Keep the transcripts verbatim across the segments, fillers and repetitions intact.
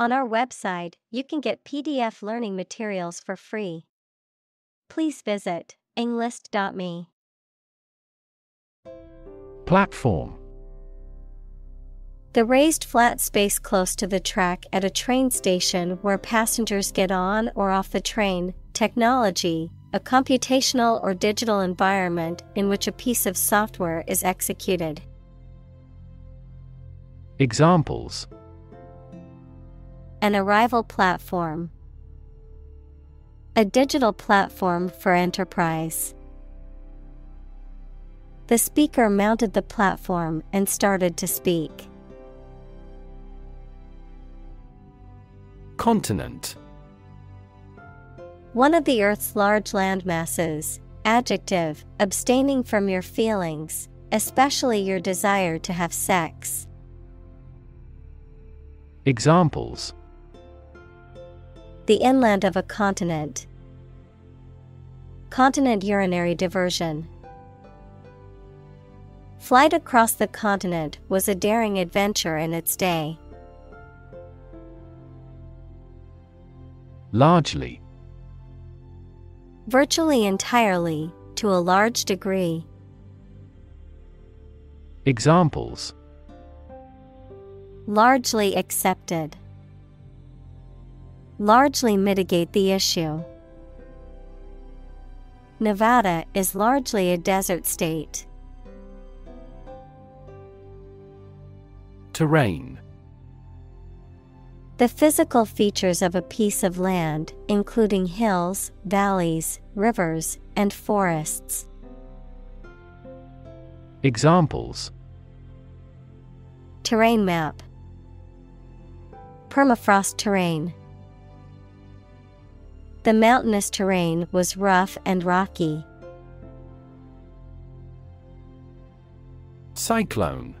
On our website, you can get P D F learning materials for free. Please visit englist dot me. Platform. The raised flat space close to the track at a train station where passengers get on or off the train. Technology, a computational or digital environment in which a piece of software is executed. Examples: an arrival platform, a digital platform for enterprise. The speaker mounted the platform and started to speak. Continent. One of the Earth's large landmasses. Adjective, abstaining from your feelings, especially your desire to have sex. Examples: the inland of a continent. Continent urinary diversion. Flight across the continent was a daring adventure in its day. Largely. Virtually entirely, to a large degree. Examples: largely accepted. Largely mitigate the issue. Nevada is largely a desert state. Terrain. The physical features of a piece of land, including hills, valleys, rivers, and forests. Examples: terrain map, permafrost terrain. The mountainous terrain was rough and rocky. Cyclone.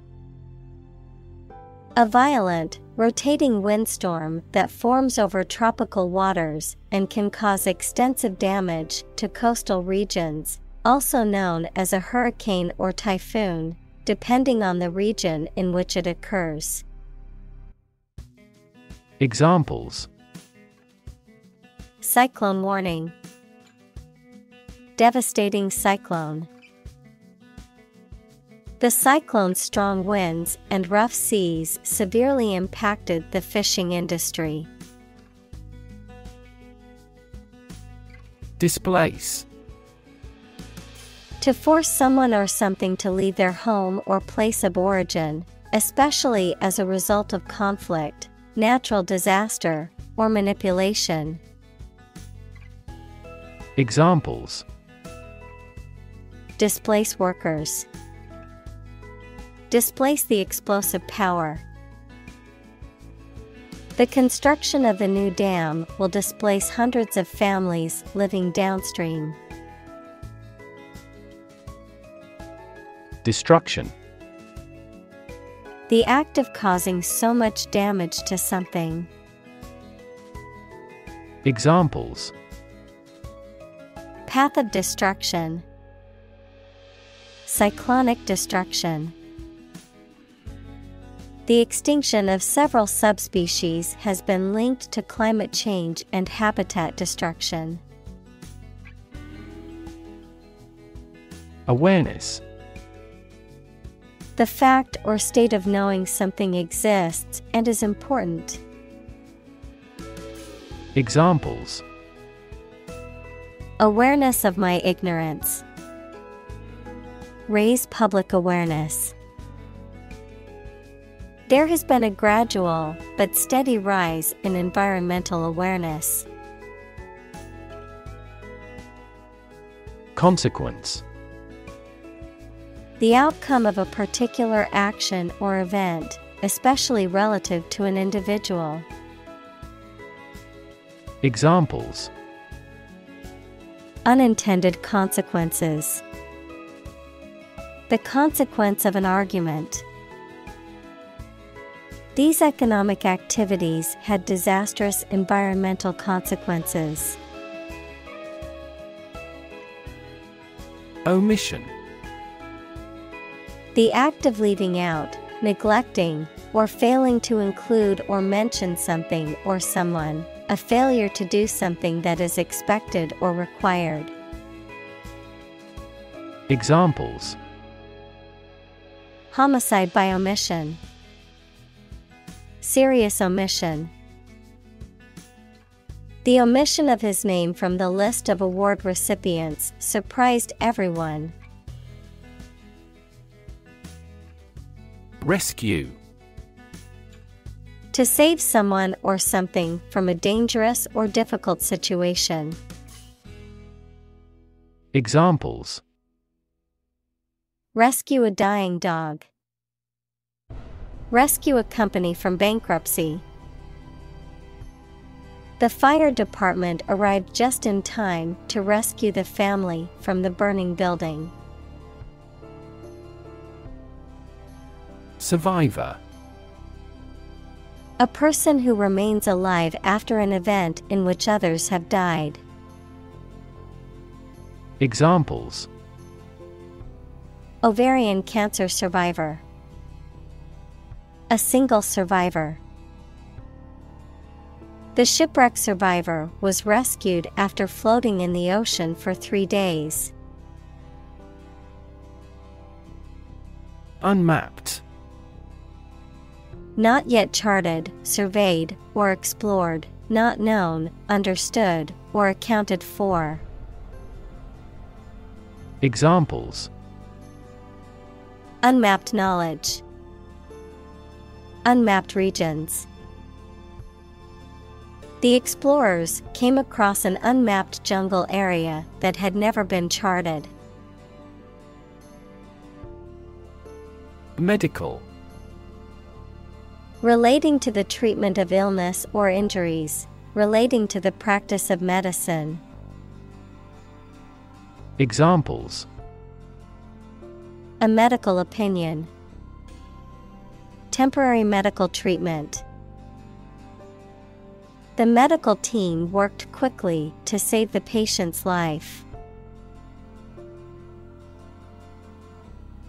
A violent, rotating windstorm that forms over tropical waters and can cause extensive damage to coastal regions, also known as a hurricane or typhoon, depending on the region in which it occurs. Examples: cyclone warning, devastating cyclone. The cyclone's strong winds and rough seas severely impacted the fishing industry. Displace. To force someone or something to leave their home or place of origin, especially as a result of conflict, natural disaster, or manipulation. Examples: displace workers. Displace the explosive power. The construction of the new dam will displace hundreds of families living downstream. Destruction. The act of causing so much damage to something. Examples: path of destruction, cyclonic destruction. The extinction of several subspecies has been linked to climate change and habitat destruction. Awareness. The fact or state of knowing something exists and is important. Examples: awareness of my ignorance. Raise public awareness. There has been a gradual but steady rise in environmental awareness. Consequence. The outcome of a particular action or event, especially relative to an individual. Examples: unintended consequences. The consequence of an argument. These economic activities had disastrous environmental consequences. Omission. The act of leaving out, neglecting, or failing to include or mention something or someone, a failure to do something that is expected or required. Examples: homicide by omission, serious omission. The omission of his name from the list of award recipients surprised everyone. Rescue. To save someone or something from a dangerous or difficult situation. Examples: rescue a dying dog, rescue a company from bankruptcy. The fire department arrived just in time to rescue the family from the burning building. Survivor. A person who remains alive after an event in which others have died. Examples: ovarian cancer survivor, a single survivor. The shipwreck survivor was rescued after floating in the ocean for three days. Unmapped. Not yet charted, surveyed, or explored, not known, understood, or accounted for. Examples: unmapped knowledge, unmapped regions. The explorers came across an unmapped jungle area that had never been charted. Medical. Relating to the treatment of illness or injuries, relating to the practice of medicine. Examples: a medical opinion, temporary medical treatment. The medical team worked quickly to save the patient's life.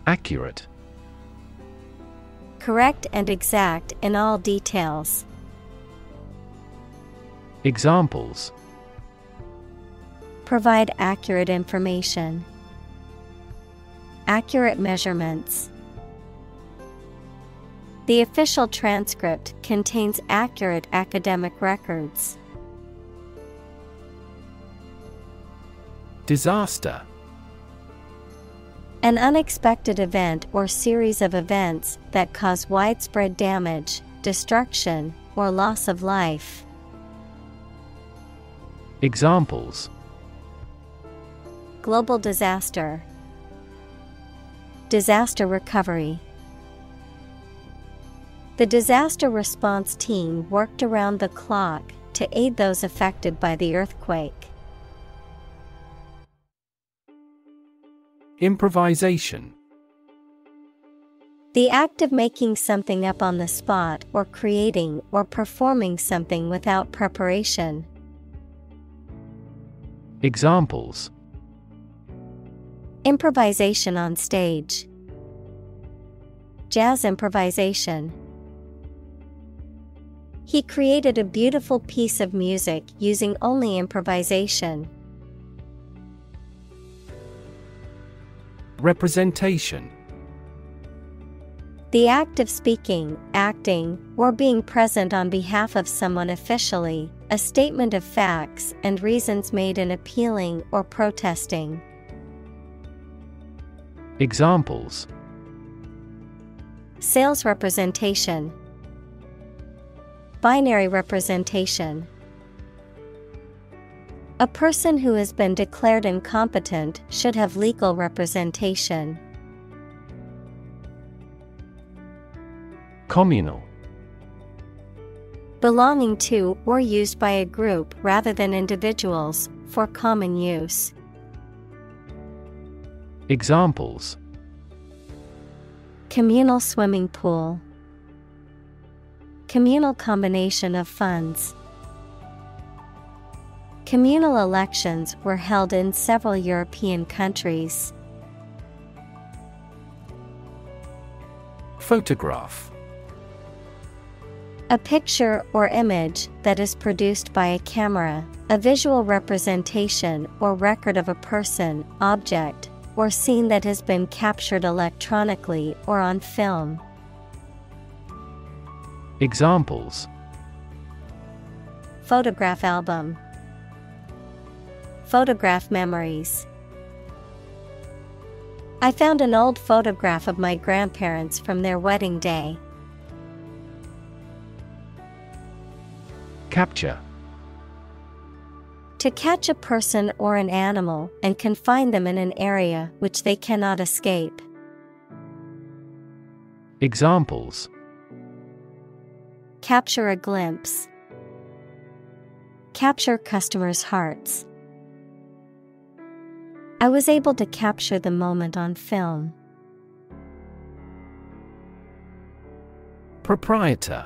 Accurate. Correct and exact in all details. Examples: provide accurate information, accurate measurements. The official transcript contains accurate academic records. Disaster. An unexpected event or series of events that cause widespread damage, destruction, or loss of life. Examples: global disaster, disaster recovery. The disaster response team worked around the clock to aid those affected by the earthquake. Improvisation. The act of making something up on the spot or creating or performing something without preparation. Examples: improvisation on stage, jazz improvisation. He created a beautiful piece of music using only improvisation. Representation. The act of speaking, acting, or being present on behalf of someone officially, a statement of facts and reasons made in appealing or protesting. Examples: sales representation, binary representation. A person who has been declared incompetent should have legal representation. Communal. Belonging to or used by a group rather than individuals, for common use. Examples: communal swimming pool, communal combination of funds. Communal elections were held in several European countries. Photograph. A picture or image that is produced by a camera, a visual representation or record of a person, object, or scene that has been captured electronically or on film. Examples: photograph album, photograph memories. I found an old photograph of my grandparents from their wedding day. Capture. To catch a person or an animal and confine them in an area which they cannot escape. Examples: capture a glimpse, capture customers' hearts. I was able to capture the moment on film. Proprietor.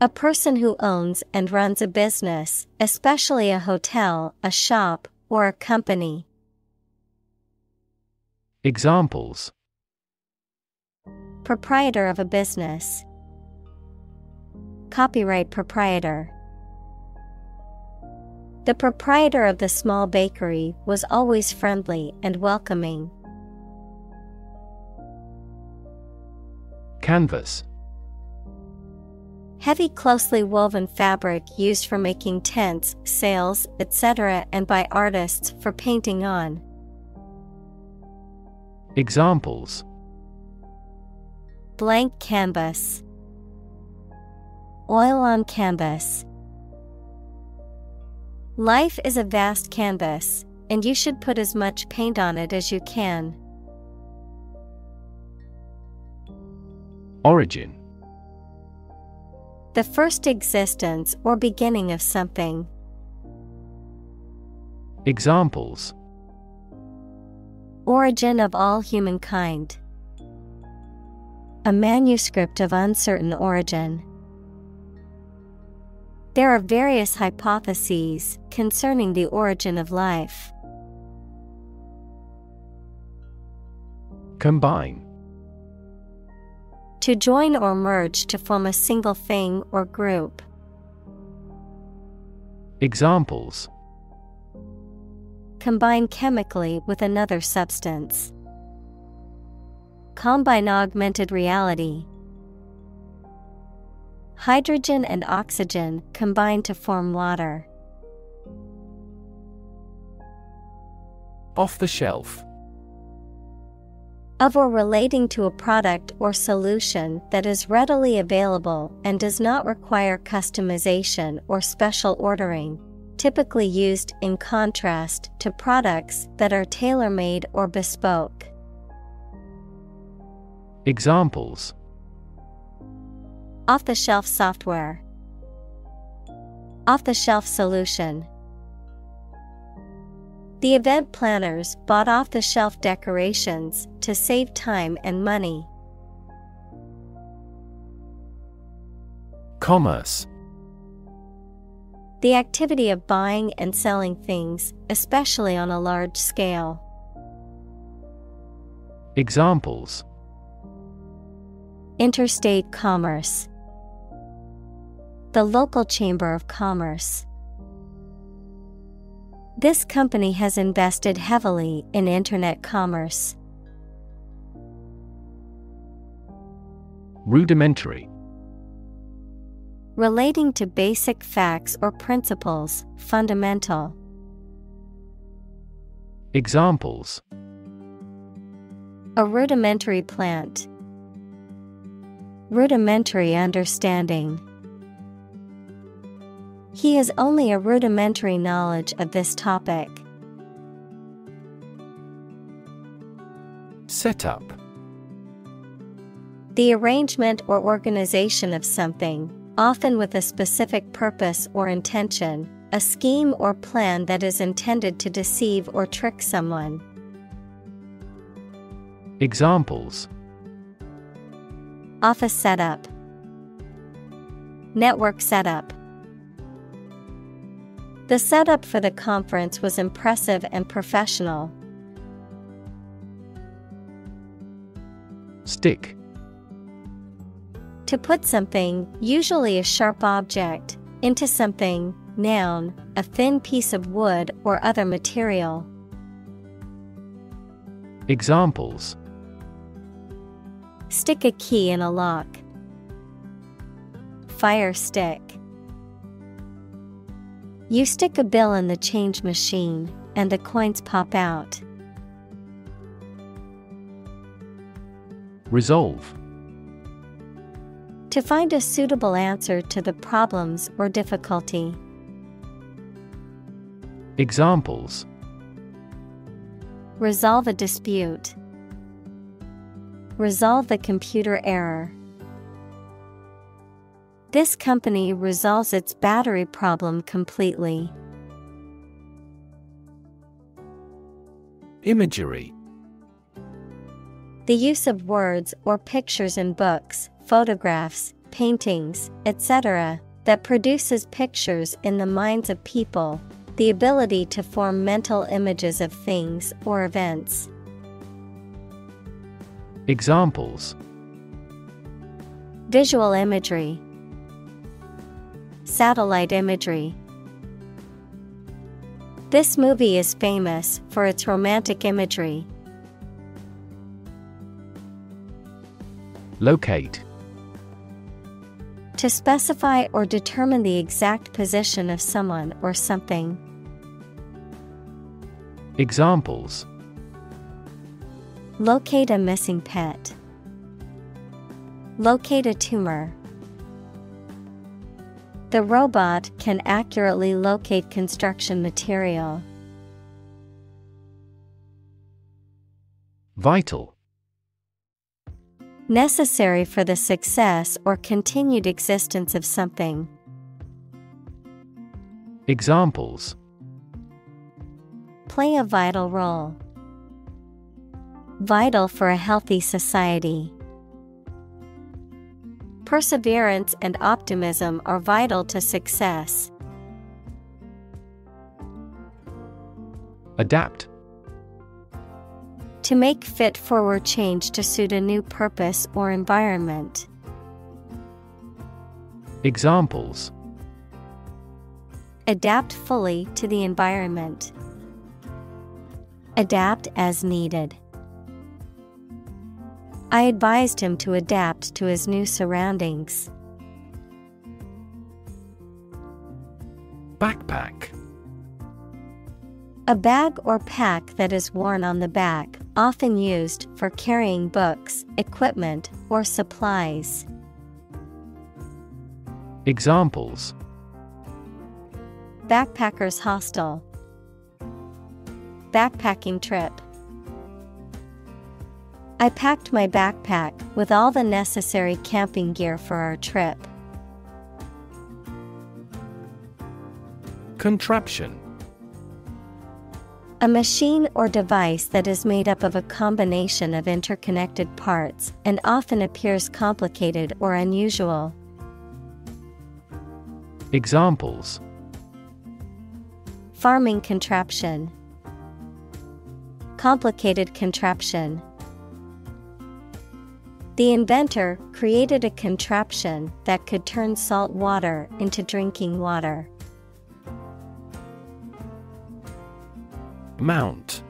A person who owns and runs a business, especially a hotel, a shop, or a company. Examples: proprietor of a business, copyright proprietor. The proprietor of the small bakery was always friendly and welcoming. Canvas. Heavy closely woven fabric used for making tents, sails, et cetera and by artists for painting on. Examples: blank canvas, oil on canvas. Life is a vast canvas, and you should put as much paint on it as you can. Origin. The first existence or beginning of something. Examples: origin of all humankind, a manuscript of uncertain origin. There are various hypotheses concerning the origin of life. Combine. To join or merge to form a single thing or group. Examples: combine chemically with another substance, combine augmented reality. Hydrogen and oxygen combine to form water. Off the shelf. Of or relating to a product or solution that is readily available and does not require customization or special ordering, typically used in contrast to products that are tailor-made or bespoke. Examples: off-the-shelf software, off-the-shelf solution. The event planners bought off-the-shelf decorations to save time and money. Commerce. The activity of buying and selling things, especially on a large scale. Examples: interstate commerce, the local chamber of commerce. This company has invested heavily in internet commerce. Rudimentary. Relating to basic facts or principles, fundamental. Examples: a rudimentary plant, rudimentary understanding. He has only a rudimentary knowledge of this topic. Setup. The arrangement or organization of something, often with a specific purpose or intention, a scheme or plan that is intended to deceive or trick someone. Examples: office setup, network setup. The setup for the conference was impressive and professional. Stick. To put something, usually a sharp object, into something, noun, a thin piece of wood or other material. Examples: stick a key in a lock. Fire stick. You stick a bill in the change machine, and the coins pop out. Resolve. To find a suitable answer to the problems or difficulty. Examples: resolve a dispute. Resolve the computer error. This company resolves its battery problem completely. Imagery. The use of words or pictures in books, photographs, paintings, et cetera, that produces pictures in the minds of people, the ability to form mental images of things or events. Examples: visual imagery, satellite imagery. This movie is famous for its romantic imagery. Locate. To specify or determine the exact position of someone or something. Examples: locate a missing pet. Locate a tumor. The robot can accurately locate construction material. Vital. Necessary for the success or continued existence of something. Examples: play a vital role. Vital for a healthy society. Perseverance and optimism are vital to success. Adapt. To make fit forward change to suit a new purpose or environment. Examples: adapt fully to the environment. Adapt as needed. I advised him to adapt to his new surroundings. Backpack. A bag or pack that is worn on the back, often used for carrying books, equipment, or supplies. Examples: backpackers hostel. Backpacking trip. I packed my backpack with all the necessary camping gear for our trip. Contraption. A machine or device that is made up of a combination of interconnected parts and often appears complicated or unusual. Examples: farming contraption. Complicated contraption. The inventor created a contraption that could turn salt water into drinking water. Mount.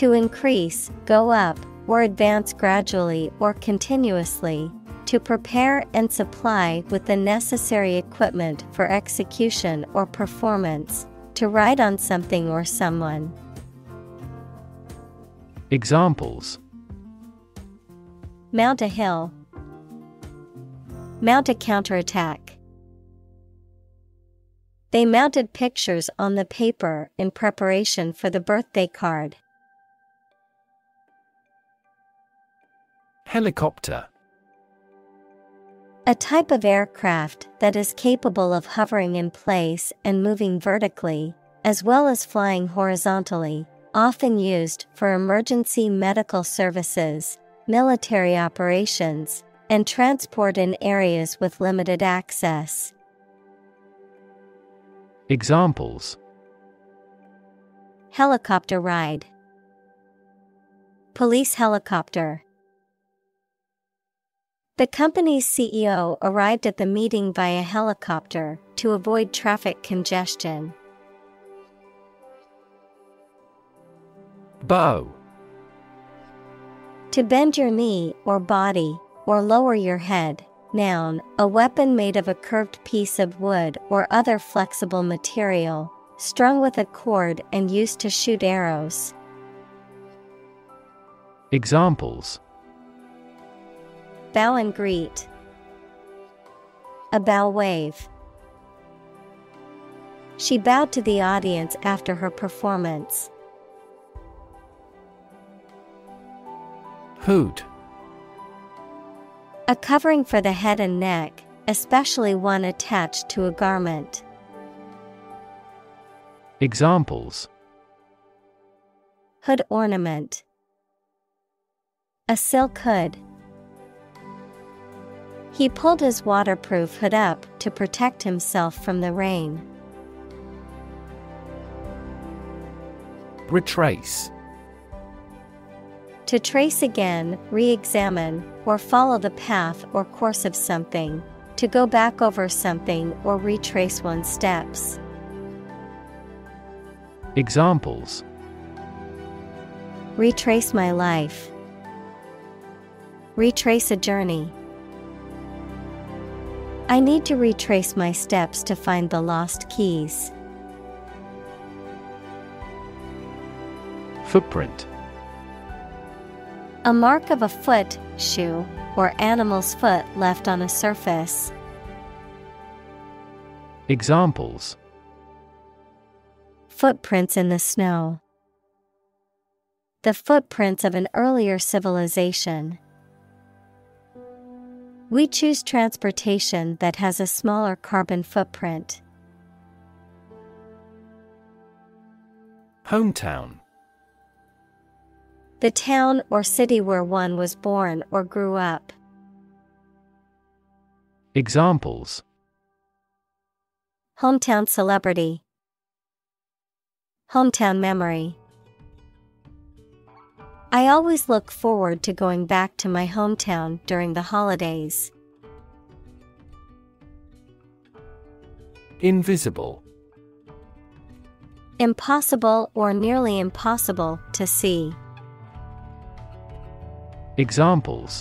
To increase, go up, or advance gradually or continuously, to prepare and supply with the necessary equipment for execution or performance, to ride on something or someone. Examples: mount a hill. Mount a counterattack. They mounted pictures on the paper in preparation for the birthday card. Helicopter. A type of aircraft that is capable of hovering in place and moving vertically, as well as flying horizontally, often used for emergency medical services, military operations, and transport in areas with limited access. Examples: helicopter ride. Police helicopter. The company's C E O arrived at the meeting via helicopter to avoid traffic congestion. Bow. To bend your knee or body, or lower your head. Noun, a weapon made of a curved piece of wood or other flexible material, strung with a cord and used to shoot arrows. Examples: bow and greet. A bow wave. She bowed to the audience after her performance. Hood. A covering for the head and neck, especially one attached to a garment. Examples: hood ornament. A silk hood. He pulled his waterproof hood up to protect himself from the rain. Retrace. To trace again, re-examine, or follow the path or course of something, to go back over something or retrace one's steps. Examples: retrace my life. Retrace a journey. I need to retrace my steps to find the lost keys. Footprint. A mark of a foot, shoe, or animal's foot left on a surface. Examples: footprints in the snow. The footprints of an earlier civilization. We choose transportation that has a smaller carbon footprint. Hometown. The town or city where one was born or grew up. Examples: hometown celebrity. Hometown memory. I always look forward to going back to my hometown during the holidays. Invisible. Impossible or nearly impossible to see. Examples: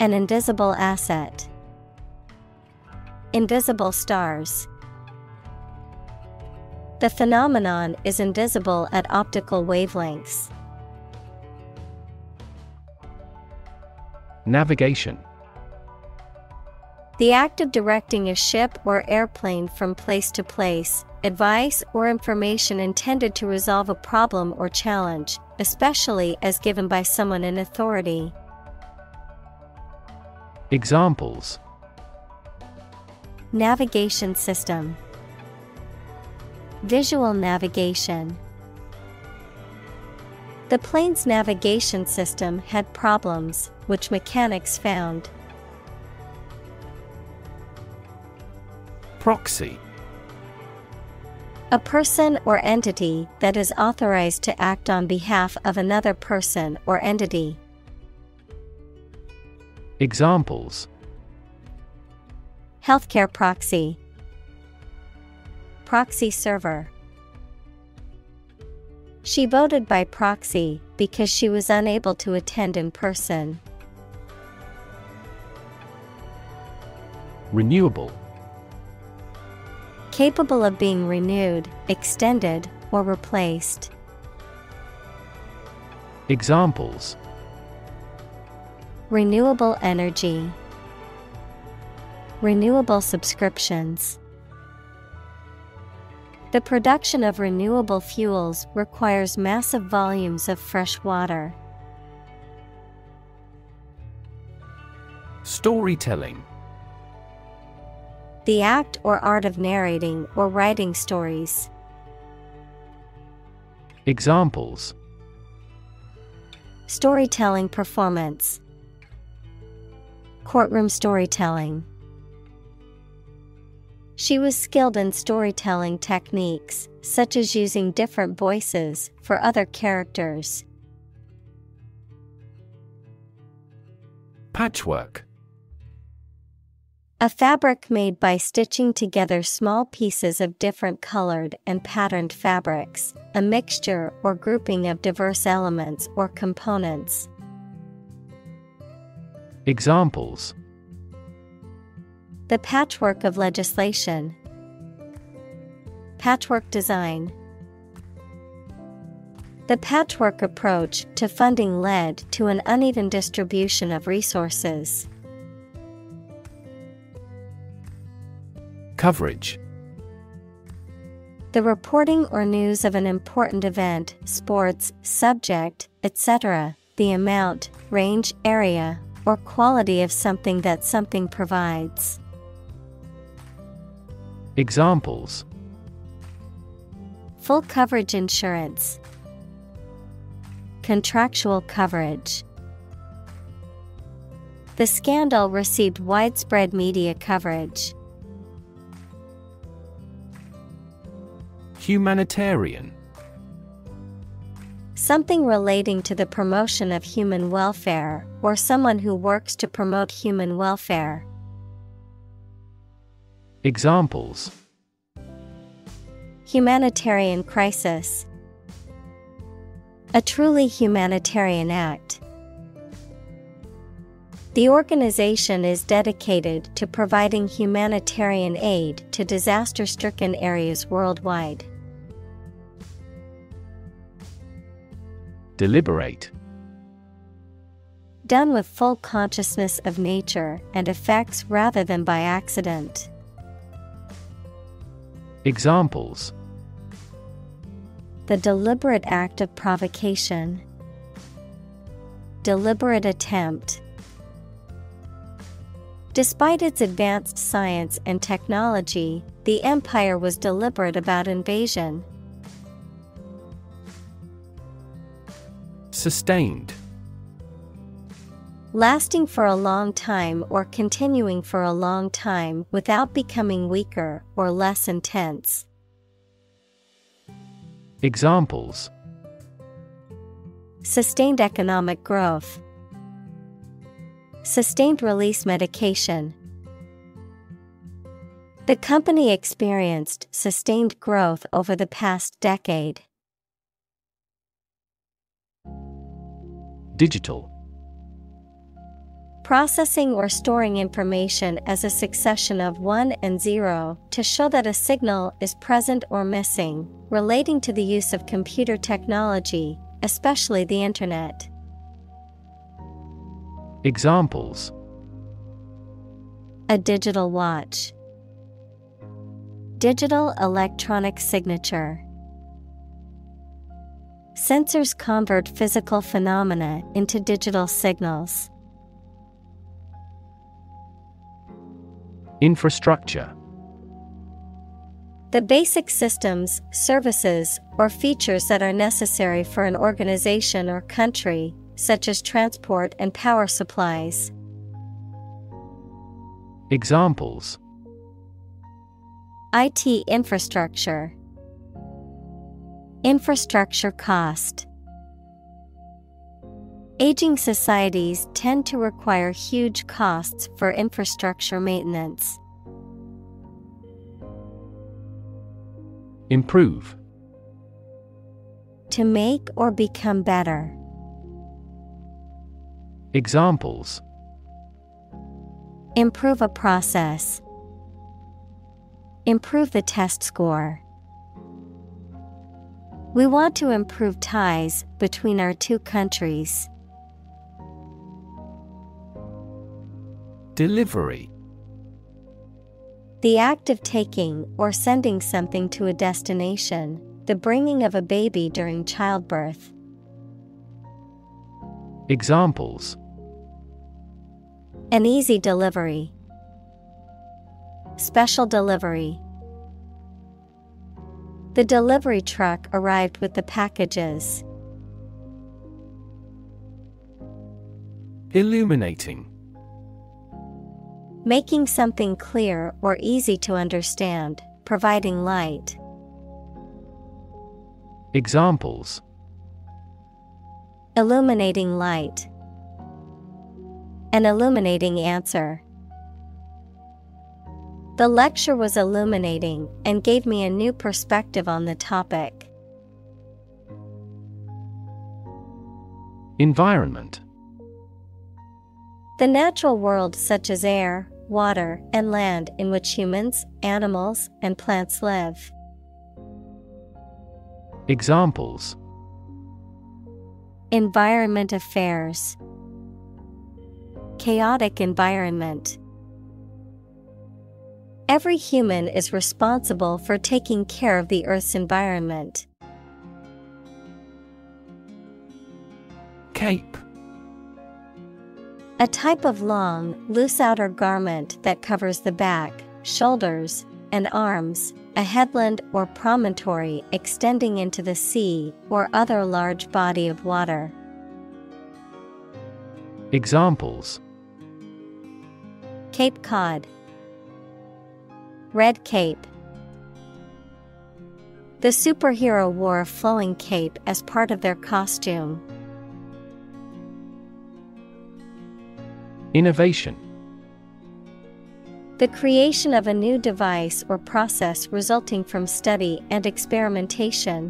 an invisible asset. Invisible stars. The phenomenon is invisible at optical wavelengths. Navigation. The act of directing a ship or airplane from place to place, advice or information intended to resolve a problem or challenge, especially as given by someone in authority. Examples: navigation system. Visual navigation. The plane's navigation system had problems, which mechanics found. Proxy. A person or entity that is authorized to act on behalf of another person or entity. Examples: healthcare proxy. Proxy server. She voted by proxy because she was unable to attend in person. Renewable. Capable of being renewed, extended, or replaced. Examples: renewable energy. Renewable subscriptions. The production of renewable fuels requires massive volumes of fresh water. Storytelling. The act or art of narrating or writing stories. Examples: storytelling performance. Courtroom storytelling. She was skilled in storytelling techniques, such as using different voices for other characters. Patchwork. A fabric made by stitching together small pieces of different colored and patterned fabrics, a mixture or grouping of diverse elements or components. Examples: the patchwork of legislation, patchwork design. The patchwork approach to funding led to an uneven distribution of resources. Coverage. The reporting or news of an important event, sports, subject, et cetera. The amount, range, area, or quality of something that something provides. Examples: full coverage insurance, contractual coverage. The scandal received widespread media coverage. Humanitarian. Something relating to the promotion of human welfare or someone who works to promote human welfare. Examples: humanitarian crisis, a truly humanitarian act. The organization is dedicated to providing humanitarian aid to disaster-stricken areas worldwide. Deliberate. Done with full consciousness of nature and effects rather than by accident. Examples: the deliberate act of provocation, deliberate attempt. Despite its advanced science and technology, the empire was deliberate about invasion. Sustained. Lasting for a long time or continuing for a long time without becoming weaker or less intense. Examples: sustained economic growth, sustained release medication. The company experienced sustained growth over the past decade. Digital. Processing or storing information as a succession of one and zero to show that a signal is present or missing, relating to the use of computer technology, especially the internet. Examples: a digital watch, digital electronic signature. Sensors convert physical phenomena into digital signals. Infrastructure. The basic systems, services, or features that are necessary for an organization or country, such as transport and power supplies. Examples: I T infrastructure, infrastructure cost. Aging societies tend to require huge costs for infrastructure maintenance. Improve. To make or become better. Examples: improve a process, improve the test score. We want to improve ties between our two countries. Delivery. The act of taking or sending something to a destination, the bringing of a baby during childbirth. Examples: an easy delivery, special delivery. The delivery truck arrived with the packages. Illuminating. Making something clear or easy to understand, providing light. Examples: illuminating light, an illuminating answer. The lecture was illuminating and gave me a new perspective on the topic. Environment. The natural world, such as air, water, and land, in which humans, animals, and plants live. Examples: environment affairs, chaotic environment. Every human is responsible for taking care of the Earth's environment. Cape. A type of long, loose outer garment that covers the back, shoulders, and arms, a headland or promontory extending into the sea or other large body of water. Examples: Cape Cod, Red Cape. The superhero wore a flowing cape as part of their costume. Innovation. The creation of a new device or process resulting from study and experimentation.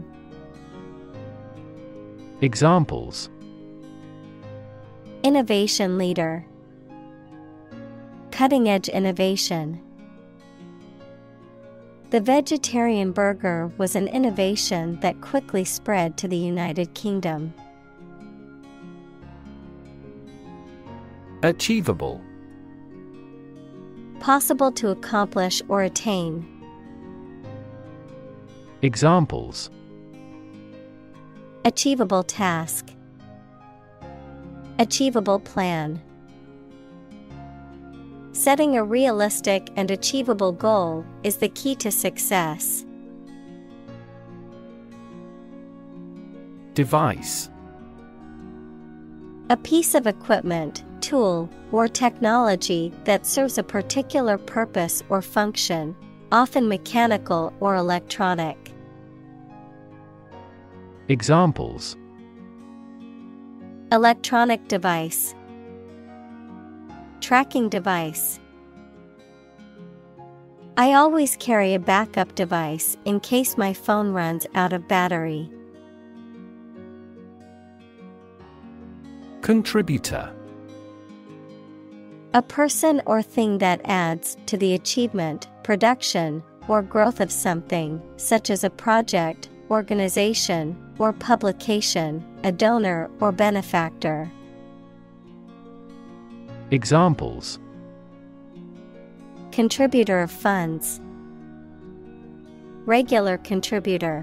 Examples: innovation leader, cutting-edge innovation. The vegetarian burger was an innovation that quickly spread to the United Kingdom. Achievable. Possible to accomplish or attain. Examples: achievable task, achievable plan. Setting a realistic and achievable goal is the key to success. Device. A piece of equipment, tool, or technology that serves a particular purpose or function, often mechanical or electronic. Examples: electronic device, tracking device. I always carry a backup device in case my phone runs out of battery. Contributor. A person or thing that adds to the achievement, production, or growth of something, such as a project, organization, or publication, a donor or benefactor. Examples: contributor of funds, regular contributor.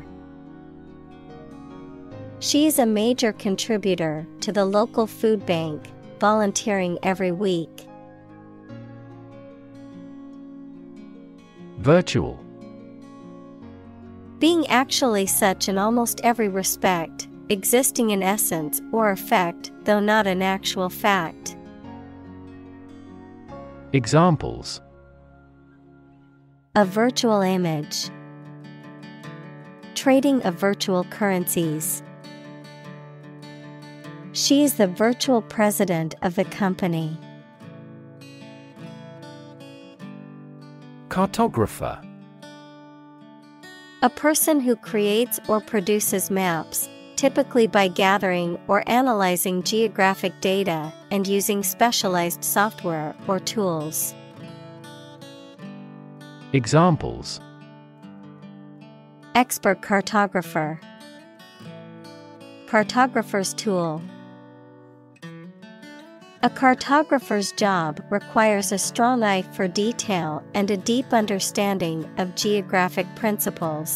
She is a major contributor to the local food bank, volunteering every week. Virtual. Being actually such in almost every respect, existing in essence or effect, though not an actual fact. Examples: a virtual image, trading of virtual currencies. She is the virtual president of the company. Cartographer. A person who creates or produces maps, typically by gathering or analyzing geographic data and using specialized software or tools. Examples: expert cartographer, cartographer's tool. A cartographer's job requires a strong eye for detail and a deep understanding of geographic principles.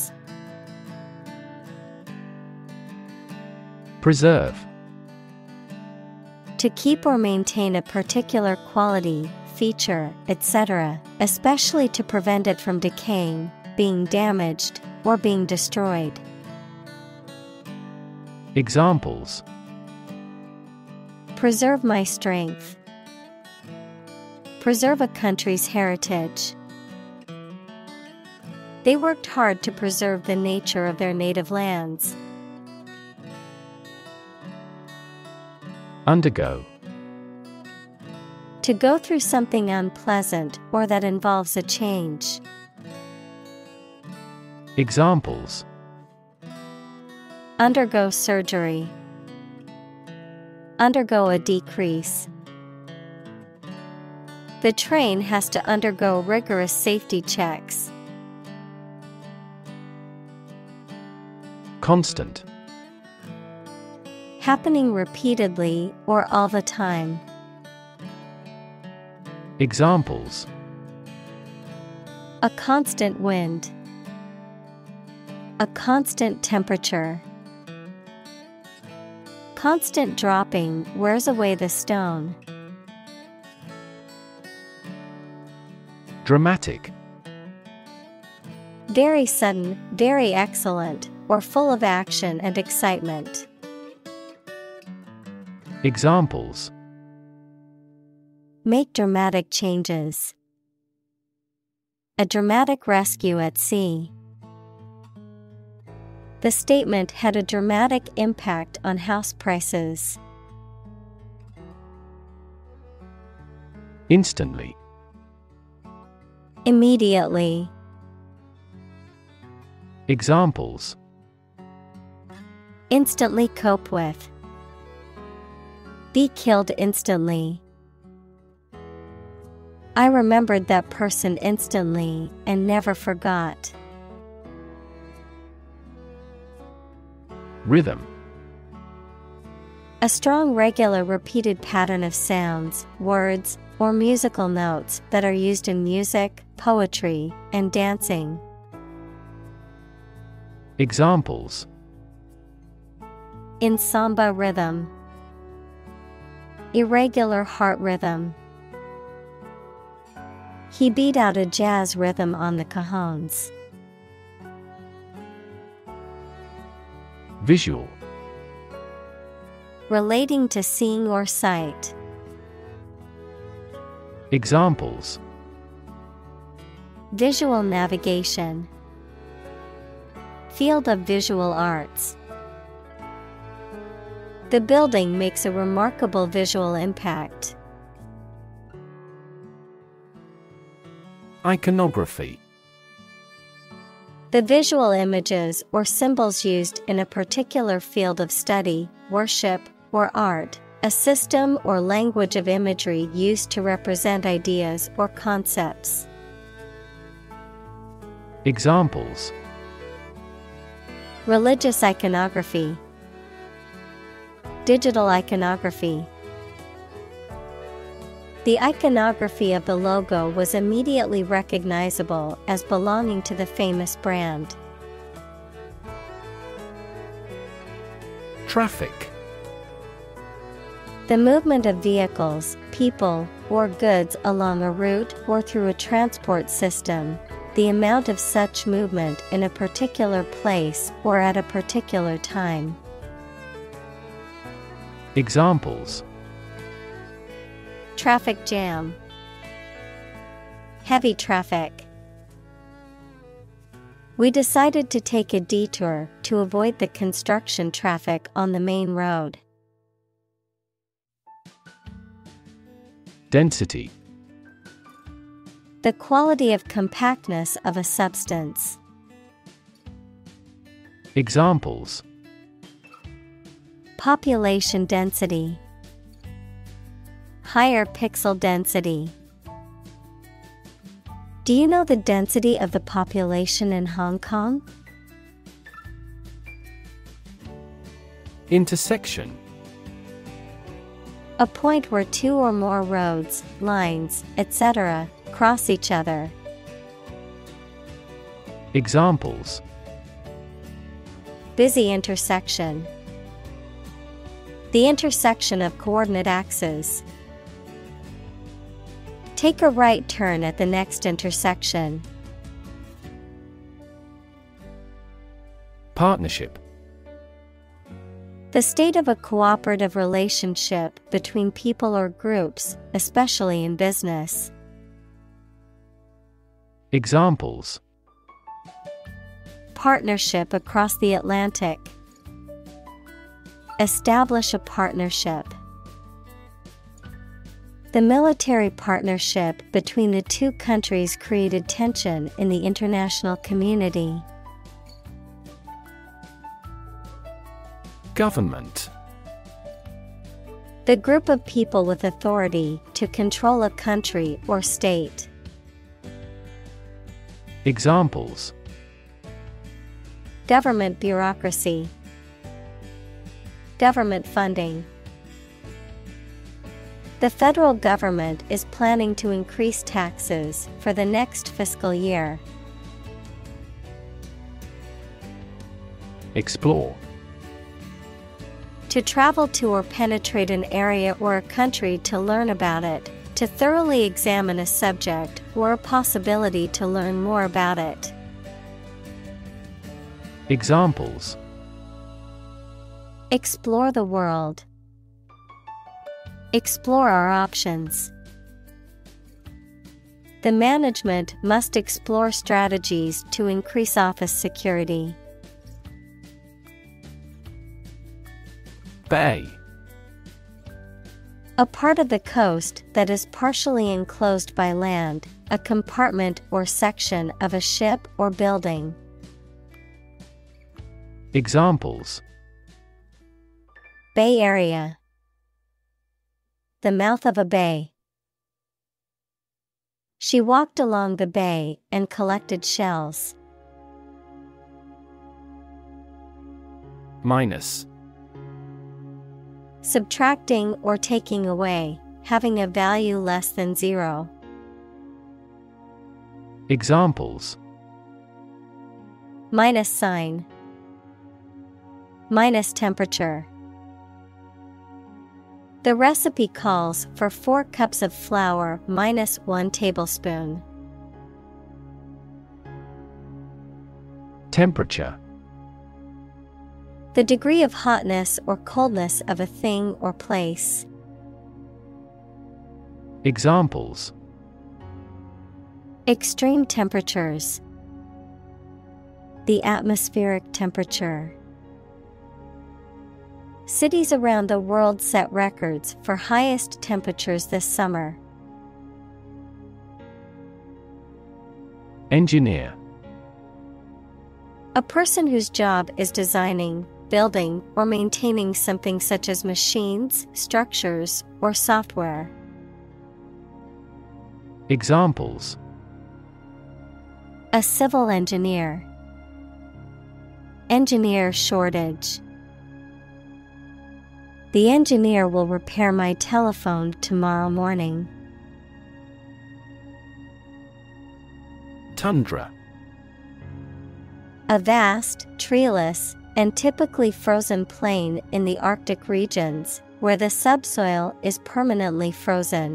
Preserve. To keep or maintain a particular quality, feature, et cetera, especially to prevent it from decaying, being damaged, or being destroyed. Examples: preserve my strength, preserve a country's heritage. They worked hard to preserve the nature of their native lands. Undergo. To go through something unpleasant or that involves a change. Examples: undergo surgery, undergo a decrease. The train has to undergo rigorous safety checks. Constant: happening repeatedly or all the time. Examples: a constant wind, a constant temperature. Constant dropping wears away the stone. Dramatic: very sudden, very excellent, or full of action and excitement. Examples: make dramatic changes. A dramatic rescue at sea. The statement had a dramatic impact on house prices. Instantly: immediately. Examples: instantly cope with. Be killed instantly. I remembered that person instantly and never forgot. Rhythm: a strong, regular, repeated pattern of sounds, words, or musical notes that are used in music, poetry, and dancing. Examples: in samba rhythm, irregular heart rhythm. He beat out a jazz rhythm on the cajon. Visual: relating to seeing or sight. Examples: visual navigation, field of visual arts. The building makes a remarkable visual impact. Iconography: the visual images or symbols used in a particular field of study, worship, or art, a system or language of imagery used to represent ideas or concepts. Examples: religious iconography, digital iconography. The iconography of the logo was immediately recognizable as belonging to the famous brand. Traffic: the movement of vehicles, people, or goods along a route or through a transport system, the amount of such movement in a particular place or at a particular time. Examples: traffic jam, heavy traffic. We decided to take a detour to avoid the construction traffic on the main road. Density: the quality of compactness of a substance. Examples: population density, higher pixel density. Do you know the density of the population in Hong Kong? Intersection: a point where two or more roads, lines, et cetera cross each other. Examples: busy intersection, the intersection of coordinate axes. Take a right turn at the next intersection. Partnership: the state of a cooperative relationship between people or groups, especially in business. Examples: partnership across the Atlantic, establish a partnership. The military partnership between the two countries created tension in the international community. Government. The group of people with authority to control a country or state. Examples: government bureaucracy, government funding. The federal government is planning to increase taxes for the next fiscal year. Explore. To travel to or penetrate an area or a country to learn about it, to thoroughly examine a subject or a possibility to learn more about it. Examples: explore the world, explore our options. The management must explore strategies to increase office security. Bay. A part of the coast that is partially enclosed by land, a compartment or section of a ship or building. Examples: Bay Area, the mouth of a bay. She walked along the bay and collected shells. Minus. Subtracting or taking away, having a value less than zero. Examples: minus sign, minus temperature. The recipe calls for four cups of flour minus one tablespoon. Temperature. The degree of hotness or coldness of a thing or place. Examples: extreme temperatures, the atmospheric temperature. Cities around the world set records for highest temperatures this summer. Engineer. A person whose job is designing, building, or maintaining something such as machines, structures, or software. Examples: a civil engineer, engineer shortage. The engineer will repair my telephone tomorrow morning. Tundra. A vast, treeless, and typically frozen plain in the Arctic regions, where the subsoil is permanently frozen.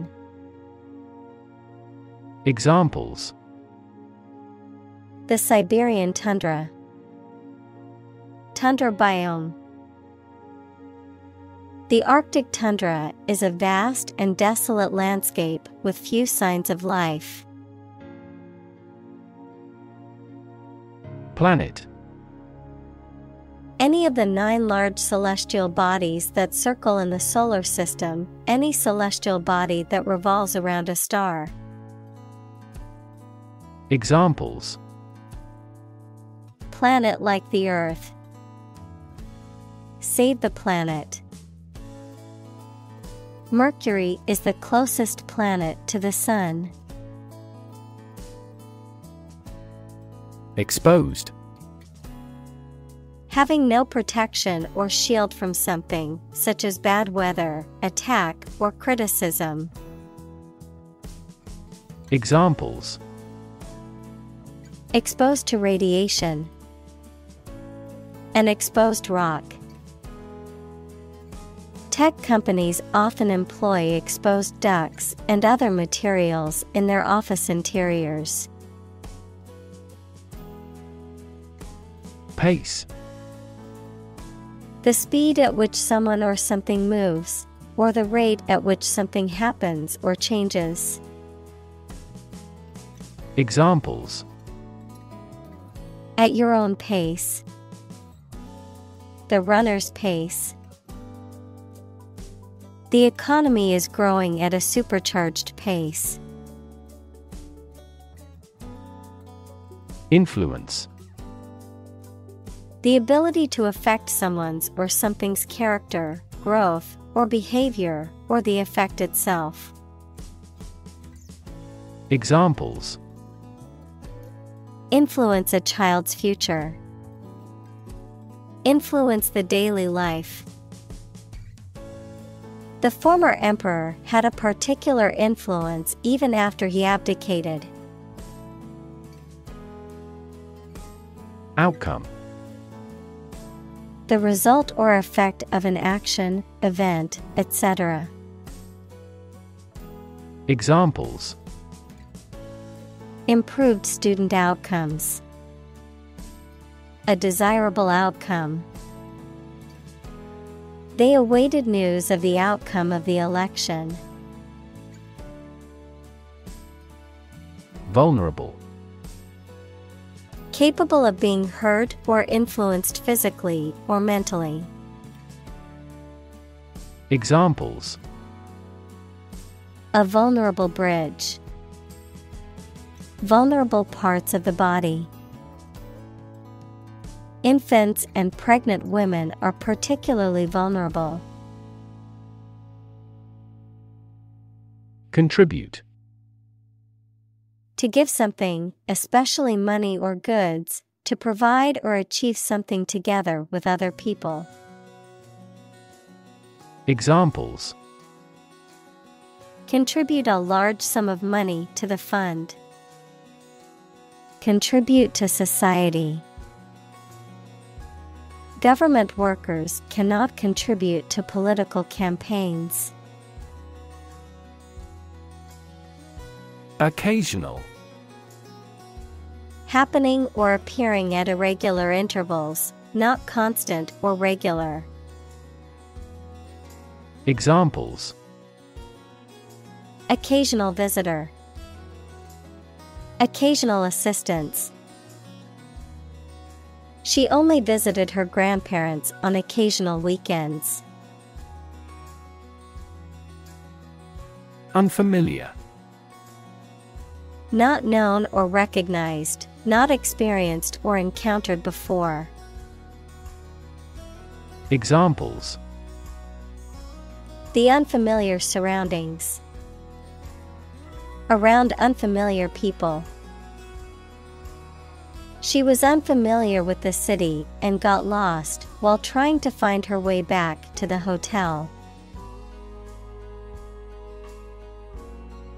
Examples: the Siberian tundra, tundra biome. The Arctic tundra is a vast and desolate landscape with few signs of life. Planet. Any of the nine large celestial bodies that circle in the solar system, any celestial body that revolves around a star. Examples: planet like the Earth, save the planet. Mercury is the closest planet to the Sun. Exposed. Having no protection or shield from something, such as bad weather, attack, or criticism. Examples: exposed to radiation, an exposed rock. Tech companies often employ exposed ducts and other materials in their office interiors. Pace. The speed at which someone or something moves, or the rate at which something happens or changes. Examples: at your own pace, the runner's pace. The economy is growing at a supercharged pace. Influence. The ability to affect someone's or something's character, growth, or behavior, or the effect itself. Examples. Influence a child's future. Influence the daily life. The former emperor had a particular influence even after he abdicated. Outcome. The result or effect of an action, event, et cetera. Examples. Improved student outcomes. A desirable outcome. They awaited news of the outcome of the election. Vulnerable. Capable of being hurt or influenced physically or mentally. Examples. A vulnerable bridge. Vulnerable parts of the body. Infants and pregnant women are particularly vulnerable. Contribute. To give something, especially money or goods, to provide or achieve something together with other people. Examples. Contribute a large sum of money to the fund. Contribute to society. Government workers cannot contribute to political campaigns. Occasional. Happening or appearing at irregular intervals, not constant or regular. Examples. Occasional visitor. Occasional assistance. She only visited her grandparents on occasional weekends. Unfamiliar. Not known or recognized, not experienced or encountered before. Examples. The unfamiliar surroundings. Around unfamiliar people. She was unfamiliar with the city and got lost while trying to find her way back to the hotel.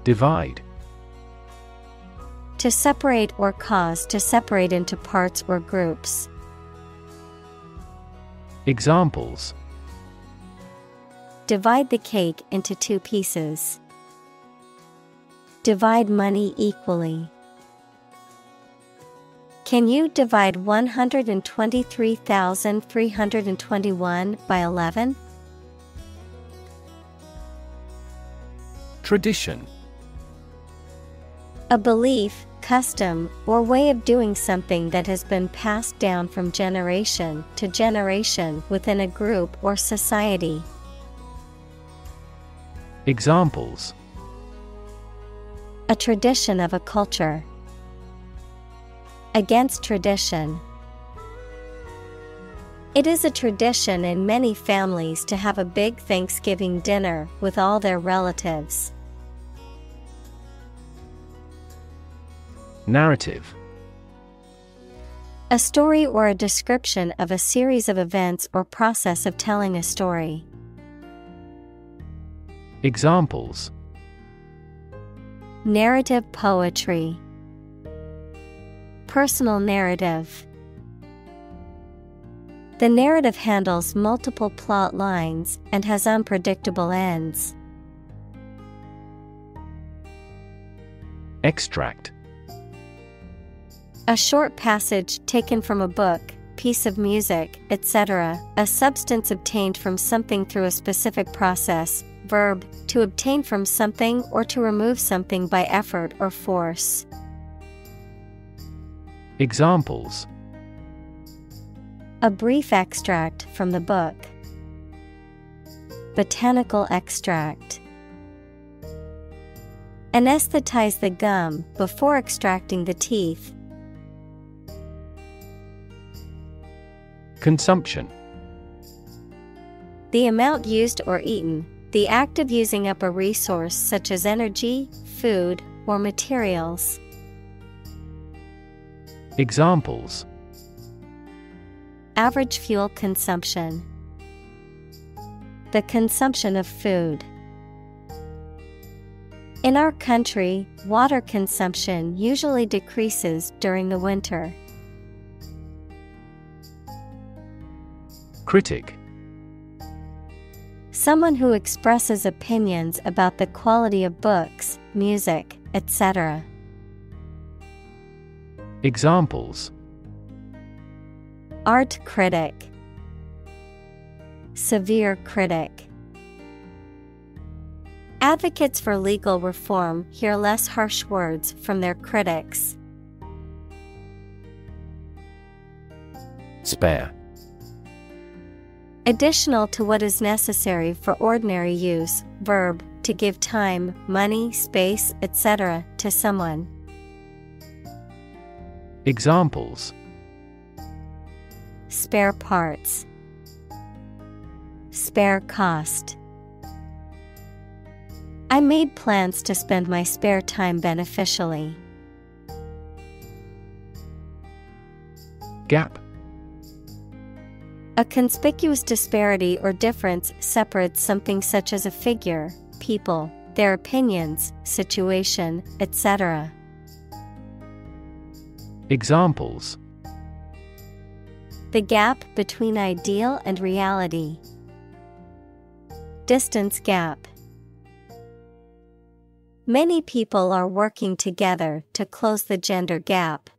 Divide. To separate or cause to separate into parts or groups. Examples. Divide the cake into two pieces. Divide money equally. Can you divide one hundred twenty-three thousand three hundred twenty-one by eleven? Tradition. A belief, custom, or way of doing something that has been passed down from generation to generation within a group or society. Examples. A tradition of a culture. Against tradition. It is a tradition in many families to have a big Thanksgiving dinner with all their relatives. Narrative. A story or a description of a series of events or process of telling a story. Examples. Narrative poetry. Personal narrative. The narrative handles multiple plot lines and has unpredictable ends. Extract. A short passage taken from a book, piece of music, et cetera. A substance obtained from something through a specific process. Verb, to obtain from something or to remove something by effort or force. Examples. A brief extract from the book. botanical extract. Anesthetize the gum before extracting the teeth. Consumption. The amount used or eaten, the act of using up a resource such as energy, food, or materials. Examples: average fuel consumption, the consumption of food. In our country, water consumption usually decreases during the winter. Critic. Someone who expresses opinions about the quality of books, music, et cetera. Examples: art critic, severe critic. Advocates for legal reform hear less harsh words from their critics. Spare. Additional to what is necessary for ordinary use, verb, to give time, money, space, et cetera, to someone. Examples: spare parts, spare cost. I made plans to spend my spare time beneficially. Gap. A conspicuous disparity or difference separates something such as a figure, people, their opinions, situation, et cetera. Examples: the gap between ideal and reality, distance gap. Many people are working together to close the gender gap.